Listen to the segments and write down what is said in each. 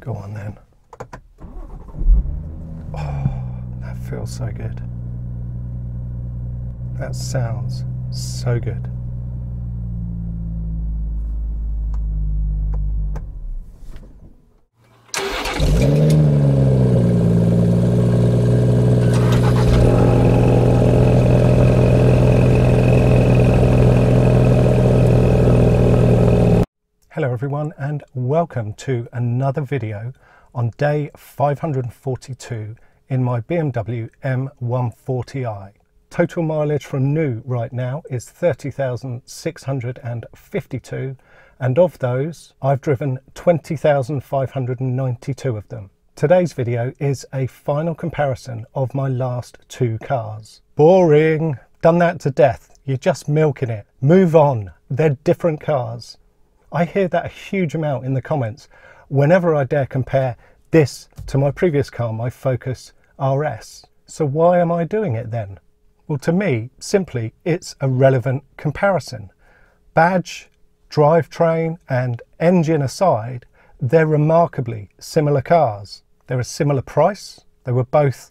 Go on then. Oh, that feels so good. That sounds so good. Hello everyone and welcome to another video on day 542 in my BMW M140i. Total mileage from new right now is 30,652, and of those I've driven 20,592 of them. Today's video is a final comparison of my last two cars. Boring! Done that to death. You're just milking it. Move on. They're different cars. I hear that a huge amount in the comments whenever I dare compare this to my previous car, my Focus RS. So why am I doing it then? Well, to me, simply, it's a relevant comparison. Badge, drivetrain and engine aside, they're remarkably similar cars. They're a similar price. They were both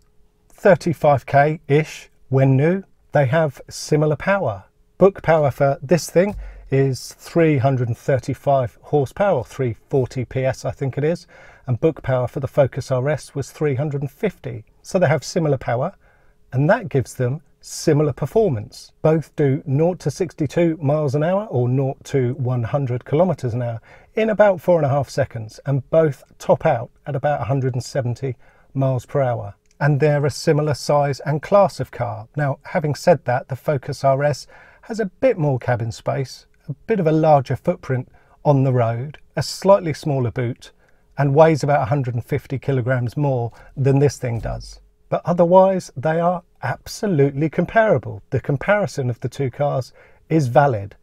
35k-ish when new. They have similar power. Book power for this thing is 335 horsepower, or 340 PS I think it is, and book power for the Focus RS was 350. So they have similar power, and that gives them similar performance. Both do 0 to 62 miles an hour, or 0 to 100 kilometers an hour, in about 4.5 seconds, and both top out at about 170 miles per hour. And they're a similar size and class of car. Now, having said that, the Focus RS has a bit more cabin space, a bit of a larger footprint on the road, a slightly smaller boot, and weighs about 150 kilograms more than this thing does. But otherwise, they are absolutely comparable. The comparison of the two cars is valid.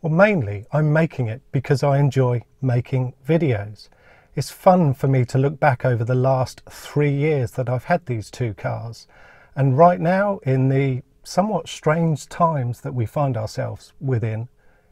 Well, mainly I'm making it because I enjoy making videos. It's fun for me to look back over the last 3 years that I've had these two cars. And right now, in the somewhat strange times that we find ourselves within,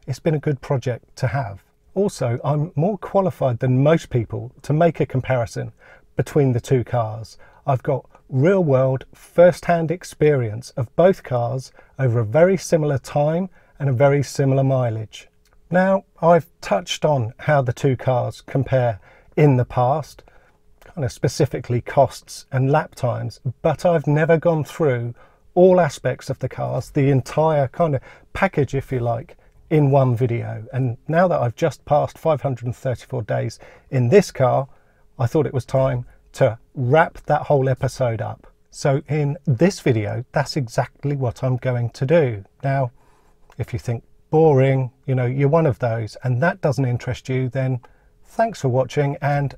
it's been a good project to have. Also, I'm more qualified than most people to make a comparison between the two cars. I've got real-world, first-hand experience of both cars over a very similar time and a very similar mileage. Now, I've touched on how the two cars compare in the past, kind of specifically costs and lap times, but I've never gone through all aspects of the cars, the entire kind of package, if you like, in one video. And now that I've just passed 534 days in this car, I thought it was time to wrap that whole episode up. So in this video, that's exactly what I'm going to do. Now, if you think boring, you know, you're one of those, and that doesn't interest you, then thanks for watching and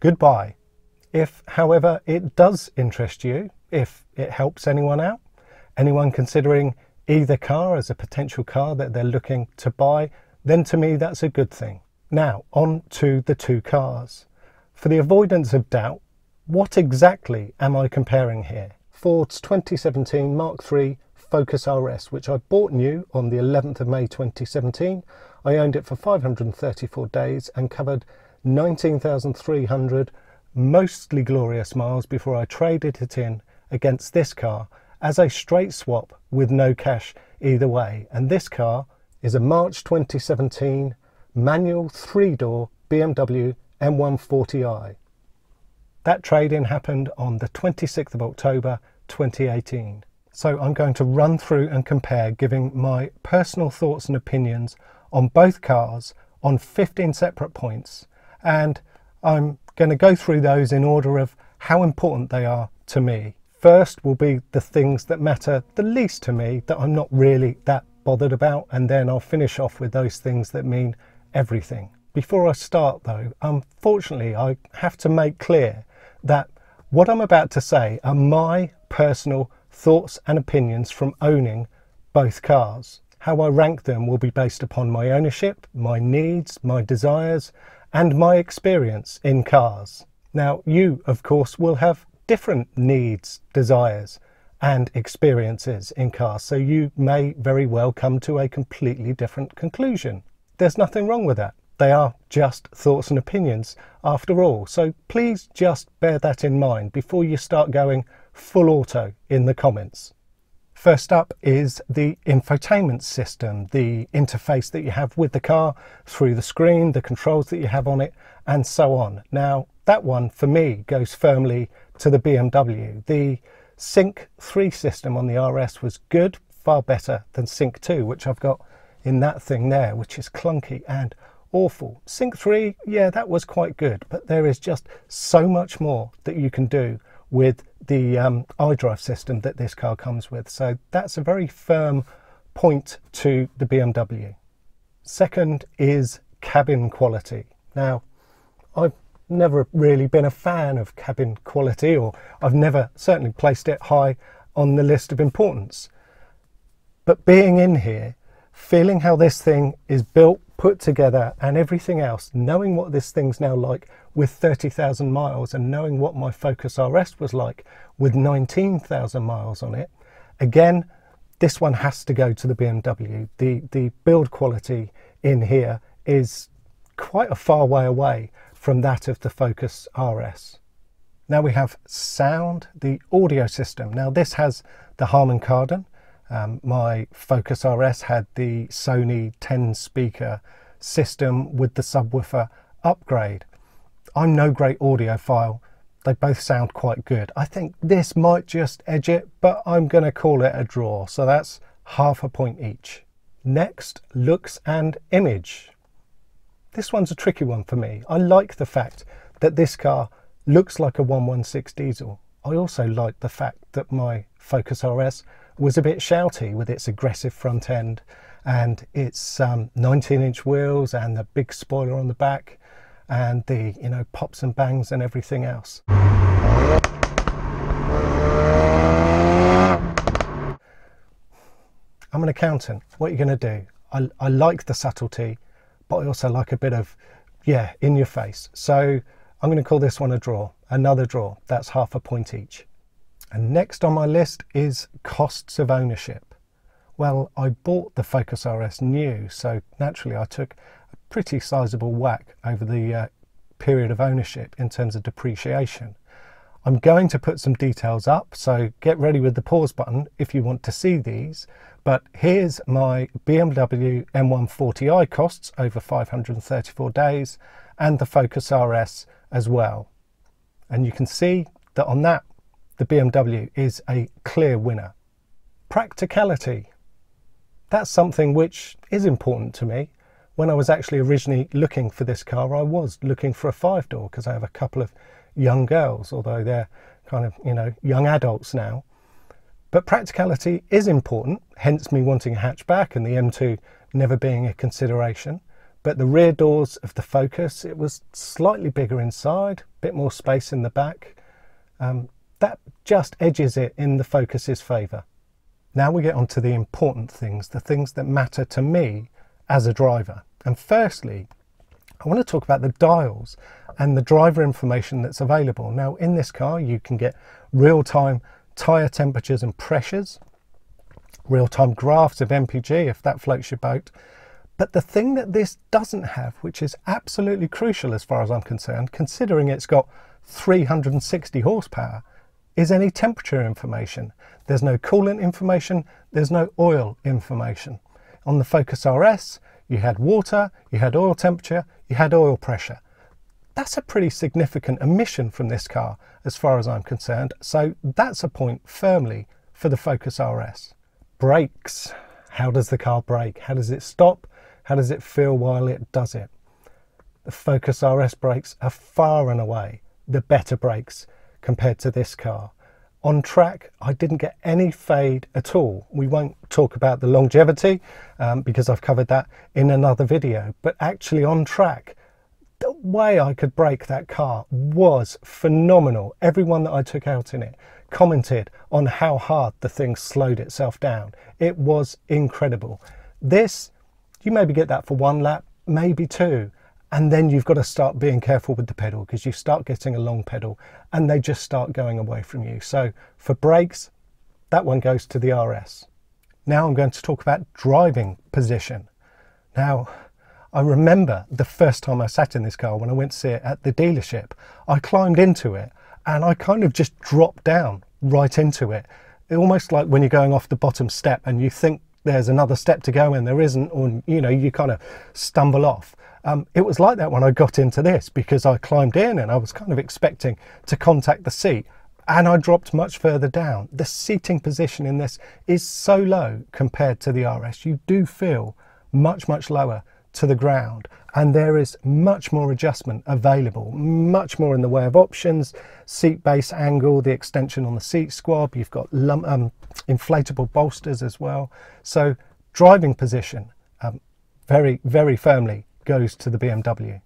goodbye. If, however, it does interest you, if it helps anyone out, anyone considering either car as a potential car that they're looking to buy, then to me that's a good thing. Now, on to the two cars. For the avoidance of doubt, what exactly am I comparing here? Ford's 2017 Mark III Focus RS, which I bought new on the 11th of May 2017. I owned it for 534 days and covered 19,300 mostly glorious miles before I traded it in against this car as a straight swap with no cash either way. And this car is a March 2017 manual 3-door BMW M140i. That trade-in happened on the 26th of October 2018. So I'm going to run through and compare, giving my personal thoughts and opinions on both cars on 15 separate points, and I'm going to go through those in order of how important they are to me. First will be the things that matter the least to me, that I'm not really that bothered about, and then I'll finish off with those things that mean everything. Before I start though, unfortunately I have to make clear that what I'm about to say are my personal thoughts and opinions from owning both cars. How I rank them will be based upon my ownership, my needs, my desires and my experience in cars. Now you of course will have different needs, desires and experiences in cars, so you may very well come to a completely different conclusion. There's nothing wrong with that. They are just thoughts and opinions after all, so please just bear that in mind before you start going full auto in the comments. First up is the infotainment system, the interface that you have with the car through the screen, the controls that you have on it, and so on. Now, that one for me goes firmly to the BMW. The Sync 3 system on the RS was good, far better than Sync 2, which I've got in that thing there, which is clunky and awful. Sync 3, yeah, that was quite good, but there is just so much more that you can do with the iDrive system that this car comes with. So that's a very firm point to the BMW. Second is cabin quality. Now, I've never really been a fan of cabin quality, or I've never certainly placed it high on the list of importance. But being in here, feeling how this thing is built, put together and everything else, knowing what this thing's now like with 30,000 miles and knowing what my Focus RS was like with 19,000 miles on it, again, this one has to go to the BMW. The build quality in here is quite a far way away from that of the Focus RS. Now we have sound, the audio system. Now this has the Harman Kardon. My Focus RS had the Sony 10-speaker system with the subwoofer upgrade. I'm no great audiophile. They both sound quite good. I think this might just edge it, but I'm going to call it a draw. So that's half a point each. Next, looks and image. This one's a tricky one for me. I like the fact that this car looks like a 116 diesel. I also like the fact that my Focus RS was a bit shouty with its aggressive front end and its 19-inch wheels and the big spoiler on the back and the, you know, pops and bangs and everything else. I'm an accountant. What are you going to do? I like the subtlety, but I also like a bit of, yeah, in your face. So I'm going to call this one a draw, another draw. That's half a point each. And next on my list is costs of ownership. Well, I bought the Focus RS new, so naturally I took a pretty sizable whack over the period of ownership in terms of depreciation. I'm going to put some details up, so get ready with the pause button if you want to see these. But here's my BMW M140i costs over 534 days and the Focus RS as well. And you can see that on that, the BMW is a clear winner. Practicality. That's something which is important to me. When I was actually originally looking for this car, I was looking for a 5-door because I have a couple of young girls, although they're kind of, you know, young adults now. But practicality is important, hence me wanting a hatchback and the M2 never being a consideration. But the rear doors of the Focus, it was slightly bigger inside, a bit more space in the back. That just edges it in the Focus's favour. Now we get on to the important things, the things that matter to me as a driver. And firstly, I want to talk about the dials and the driver information that's available. Now in this car you can get real-time tyre temperatures and pressures, real-time graphs of MPG if that floats your boat. But the thing that this doesn't have, which is absolutely crucial as far as I'm concerned, considering it's got 360 horsepower, is any temperature information. There's no coolant information, there's no oil information. On the Focus RS, you had water, you had oil temperature, you had oil pressure. That's a pretty significant omission from this car as far as I'm concerned, so that's a point firmly for the Focus RS. Brakes. How does the car brake? How does it stop? How does it feel while it does it? The Focus RS brakes are far and away the better brakes compared to this car. On track, I didn't get any fade at all. We won't talk about the longevity because I've covered that in another video, but actually on track, the way I could brake that car was phenomenal. Everyone that I took out in it commented on how hard the thing slowed itself down. It was incredible. This, you maybe get that for one lap, maybe two. And then you've got to start being careful with the pedal because you start getting a long pedal and they just start going away from you. So for brakes, that one goes to the RS. Now I'm going to talk about driving position. Now, I remember the first time I sat in this car when I went to see it at the dealership. I climbed into it and I kind of just dropped down right into it. Almost like when you're going off the bottom step and you think there's another step to go and there isn't, or you know, you kind of stumble off. It was like that when I got into this, because I climbed in and I was kind of expecting to contact the seat, and I dropped much further down. The seating position in this is so low compared to the RS. You do feel much, much lower to the ground, and there is much more adjustment available, much more in the way of options, seat base angle, the extension on the seat squab. You've got inflatable bolsters as well. So driving position very, very firmly goes to the BMW.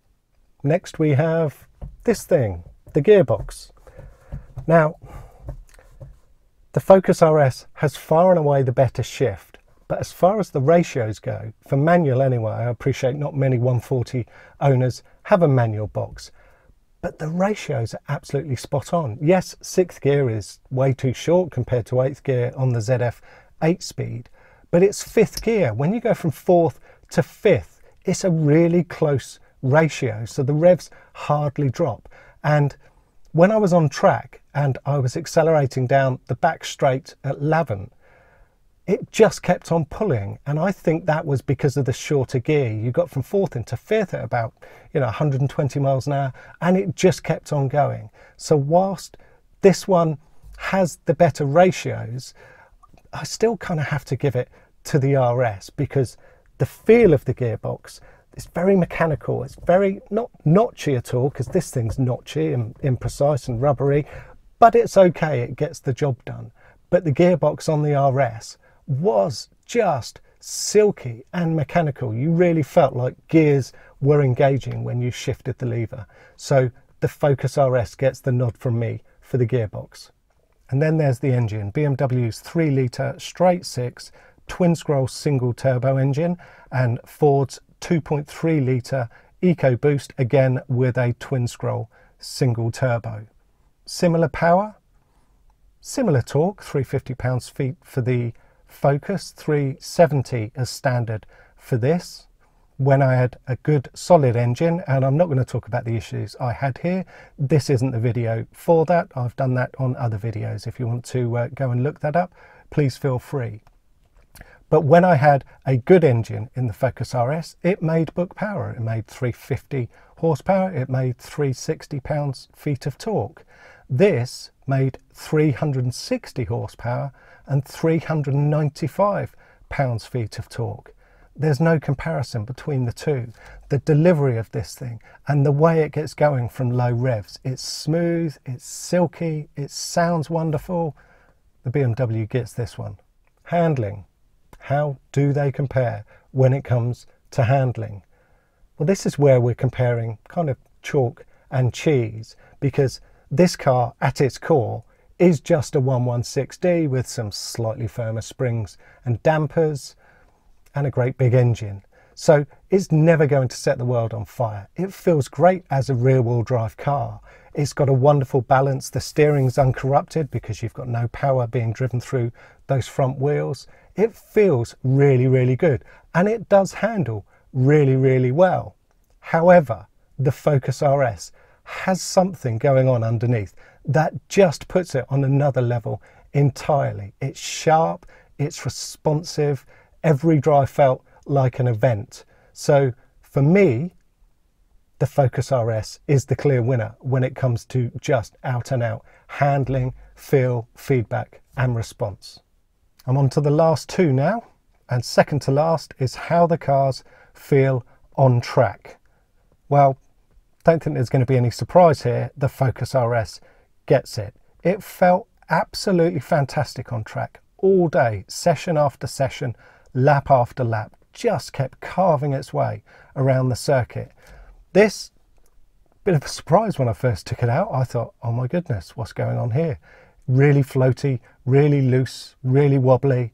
Next we have this thing, the gearbox. Now, the Focus RS has far and away the better shift, but as far as the ratios go, for manual anyway, I appreciate not many 140 owners have a manual box, but the ratios are absolutely spot on. Yes, 6th gear is way too short compared to 8th gear on the ZF 8-speed, but it's 5th gear. When you go from 4th to 5th, it's a really close ratio, so the revs hardly drop. And when I was on track and I was accelerating down the back straight at Lavant, it just kept on pulling, and I think that was because of the shorter gear. You got from 4th into 5th at about 120 miles an hour, and it just kept on going. So whilst this one has the better ratios, I still kind of have to give it to the RS, because the feel of the gearbox, it's very mechanical. It's very not notchy at all, because this thing's notchy and imprecise and rubbery, but it's okay, it gets the job done. But the gearbox on the RS was just silky and mechanical. You really felt like gears were engaging when you shifted the lever. So the Focus RS gets the nod from me for the gearbox. And then there's the engine, BMW's 3-litre straight six twin-scroll single turbo engine, and Ford's 2.3 litre EcoBoost, again with a twin scroll single turbo. Similar power, similar torque, 350 pounds-feet for the Focus, 370 as standard for this. When I had a good solid engine, and I'm not going to talk about the issues I had here, this isn't the video for that. I've done that on other videos. If you want to go and look that up, please feel free. But when I had a good engine in the Focus RS, it made book power. It made 350 horsepower. It made 360 pounds-feet of torque. This made 360 horsepower and 395 pounds-feet of torque. There's no comparison between the two. The delivery of this thing and the way it gets going from low revs. It's smooth, it's silky, it sounds wonderful. The BMW gets this one. Handling. How do they compare when it comes to handling? Well, this is where we're comparing kind of chalk and cheese, because this car at its core is just a 116D with some slightly firmer springs and dampers and a great big engine. So it's never going to set the world on fire. It feels great as a rear-wheel drive car. It's got a wonderful balance. The steering's uncorrupted because you've got no power being driven through those front wheels. It feels really, really good, and it does handle really, really well. However, the Focus RS has something going on underneath that just puts it on another level entirely. It's sharp, it's responsive, every drive felt like an event. So for me, the Focus RS is the clear winner when it comes to just out and out handling, feel, feedback and response. I'm on to the last two now, and second to last is how the cars feel on track. Well, don't think there's going to be any surprise here. The Focus RS gets it. It felt absolutely fantastic on track all day, session after session, lap after lap, just kept carving its way around the circuit. This, bit of a surprise when I first took it out. I thought, oh my goodness, what's going on here? Really floaty, really loose, really wobbly.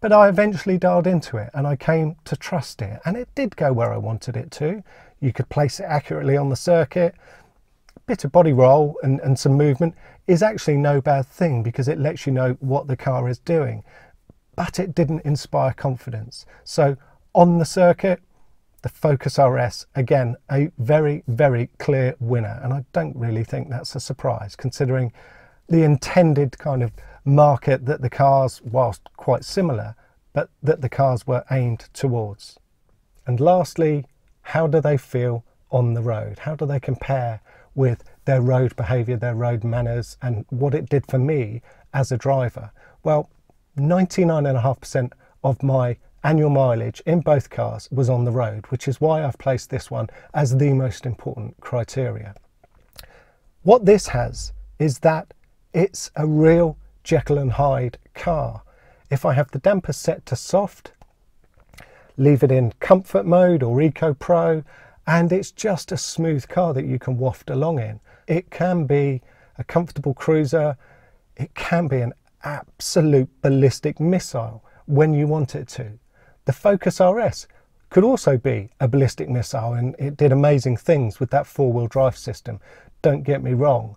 But I eventually dialed into it and I came to trust it, and it did go where I wanted it to. You could place it accurately on the circuit. A bit of body roll and some movement is actually no bad thing, because it lets you know what the car is doing. But it didn't inspire confidence. So on the circuit, the Focus RS, again, a very, very clear winner. And I don't really think that's a surprise, considering the intended kind of market that the cars, whilst quite similar, but that the cars were aimed towards. And lastly, how do they feel on the road? How do they compare with their road behaviour, their road manners, and what it did for me as a driver? Well, 99.5% of my annual mileage in both cars was on the road, which is why I've placed this one as the most important criteria. What this has is that it's a real Jekyll and Hyde car. If I have the damper set to soft, leave it in comfort mode or Eco Pro, and it's just a smooth car that you can waft along in. It can be a comfortable cruiser, it can be an absolute ballistic missile when you want it to. The Focus RS could also be a ballistic missile, and it did amazing things with that four-wheel drive system, don't get me wrong.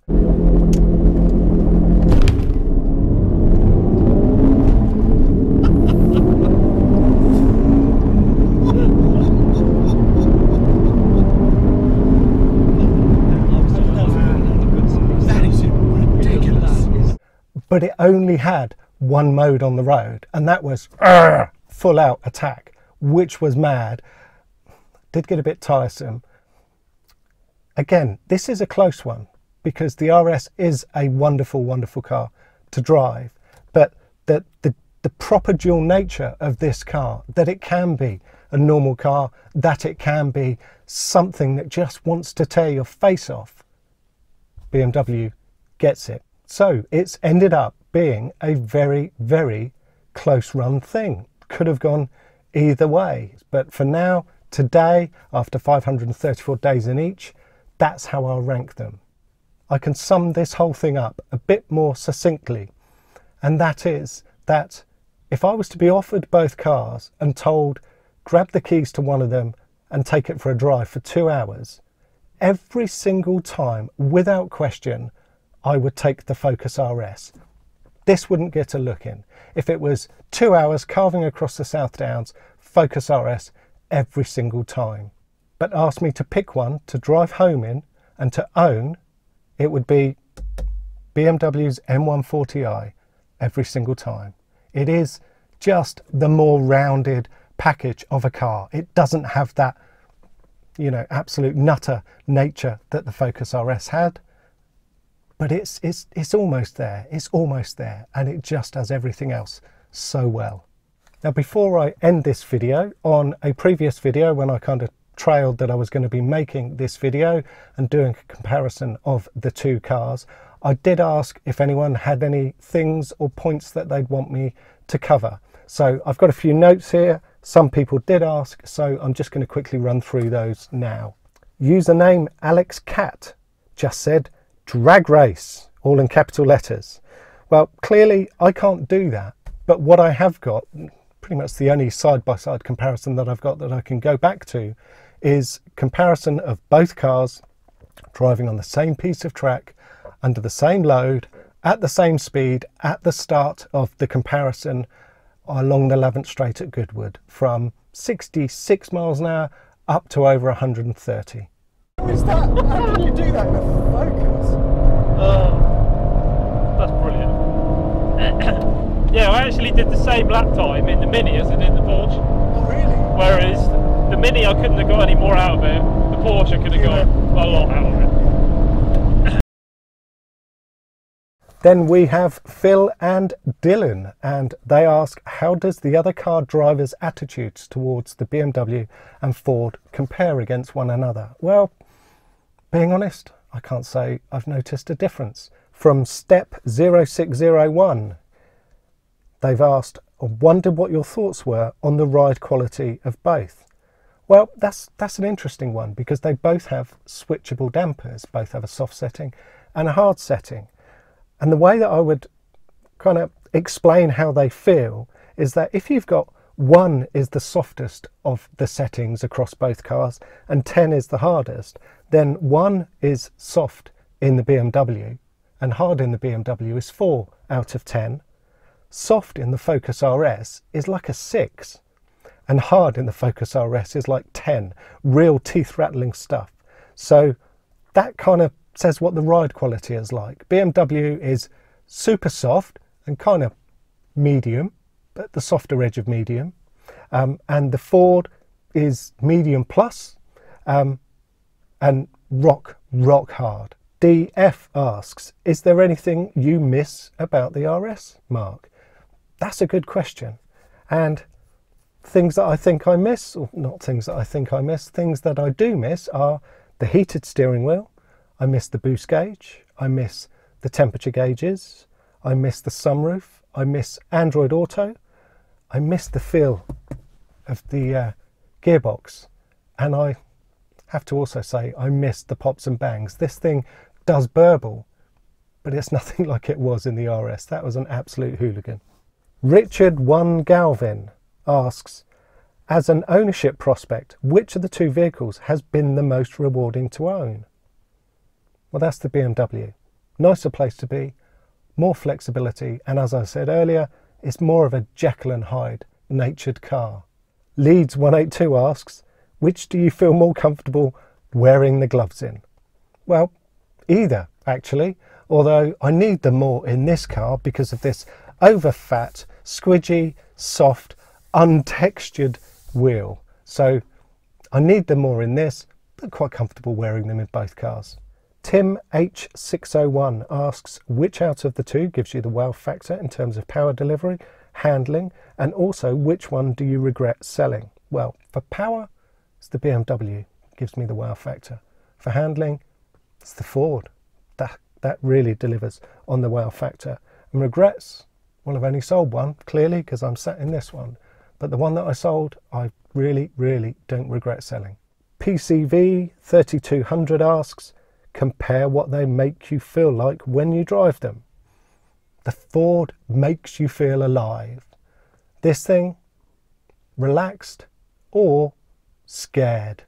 That is ridiculous. But it only had one mode on the road, and that was full out attack, which was mad. Did get a bit tiresome. Again, this is a close one because the RS is a wonderful, wonderful car to drive, but the proper dual nature of this car, that it can be a normal car, that it can be something that just wants to tear your face off, BMW gets it. So it's ended up being a very, very close run thing. Could have gone either way. But for now, today, after 534 days in each, that's how I'll rank them. I can sum this whole thing up a bit more succinctly. And that is that if I was to be offered both cars and told, grab the keys to one of them and take it for a drive for 2 hours, every single time, without question, I would take the Focus RS. This wouldn't get a look in. If it was 2 hours carving across the South Downs, Focus RS every single time. But ask me to pick one to drive home in and to own, it would be BMW's M140i every single time. It is just the more rounded package of a car. It doesn't have that, you know, absolute nutter nature that the Focus RS had. But it's almost there, it's almost there, and it just does everything else so well. Now, before I end this video, on a previous video when I kind of trailed that I was going to be making this video and doing a comparison of the two cars, I did ask if anyone had any things or points that they'd want me to cover. So I've got a few notes here, some people did ask, so I'm just going to quickly run through those now. Username Alex Cat just said, drag race, all in capital letters. Well, clearly I can't do that, but what I have got, pretty much the only side-by-side comparison that I've got that I can go back to, is comparison of both cars driving on the same piece of track, under the same load, at the same speed, at the start of the comparison along the 11th straight at Goodwood, from 66 miles an hour up to over 130. How is that? How can you do that with Focus? That's brilliant. Yeah, I actually did the same lap time in the Mini as I did in the Porsche. Oh, really? Whereas the Mini, I couldn't have got any more out of it. The Porsche could have got a lot out of it. Then we have Phil and Dylan, and they ask, how does the other car drivers' attitudes towards the BMW and Ford compare against one another? Well, being honest, I can't say I've noticed a difference. From Step 0601, they've asked, I wondered what your thoughts were on the ride quality of both. Well, that's an interesting one because they both have switchable dampers, both have a soft setting and a hard setting. And the way that I would kind of explain how they feel is that if you've got one is the softest of the settings across both cars and 10 is the hardest, then 1 is soft in the BMW and hard in the BMW is 4 out of 10. Soft in the Focus RS is like a 6 and hard in the Focus RS is like 10, real teeth-rattling stuff. So that kind of says what the ride quality is like. BMW is super soft and kind of medium, but the softer edge of medium. And the Ford is medium plus and rock hard. DF asks, is there anything you miss about the RS, Mark? That's a good question. And things that I think I miss, or not things that I think I miss, things that I do miss are the heated steering wheel. I miss the boost gauge. I miss the temperature gauges. I miss the sunroof. I miss Android Auto. I miss the feel of the gearbox. And I have to also say, I miss the pops and bangs. This thing does burble, but it's nothing like it was in the RS. That was an absolute hooligan. Richard 1 Galvin asks, as an ownership prospect, which of the two vehicles has been the most rewarding to own? Well, that's the BMW. Nicer place to be, more flexibility, and as I said earlier, it's more of a Jekyll and Hyde natured car. Leeds 182 asks, which do you feel more comfortable wearing the gloves in? Well, either actually, although I need them more in this car because of this overfat, squidgy, soft, untextured wheel. So I need them more in this, but quite comfortable wearing them in both cars. Tim H601 asks, which out of the two gives you the wow factor in terms of power delivery, handling, and also which one do you regret selling? Well, for power, it's the BMW, gives me the wow factor. For handling, it's the Ford. That really delivers on the wow factor. And regrets, well, I've only sold one, clearly, because I'm sat in this one. But the one that I sold, I really, really don't regret selling. PCV 3200 asks, compare what they make you feel like when you drive them. The Ford makes you feel alive. This thing, relaxed or scared.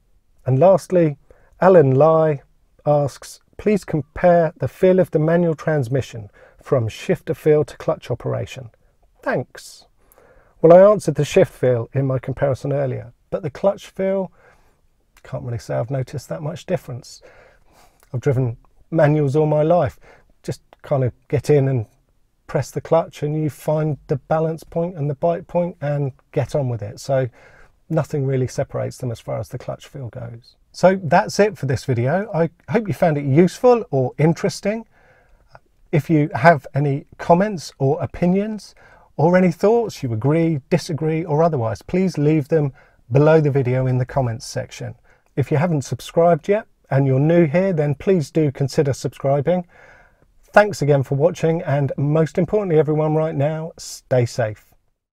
And lastly, Alan Lai asks, please compare the feel of the manual transmission from shift to feel to clutch operation. Thanks. Well, I answered the shift feel in my comparison earlier, but the clutch feel, can't really say I've noticed that much difference. I've driven manuals all my life. Just kind of get in and press the clutch and you find the balance point and the bite point and get on with it. So nothing really separates them as far as the clutch feel goes. So that's it for this video. I hope you found it useful or interesting. If you have any comments or opinions or any thoughts, you agree, disagree or otherwise, please leave them below the video in the comments section. If you haven't subscribed yet and you're new here, then please do consider subscribing. Thanks again for watching, and most importantly everyone right now, stay safe.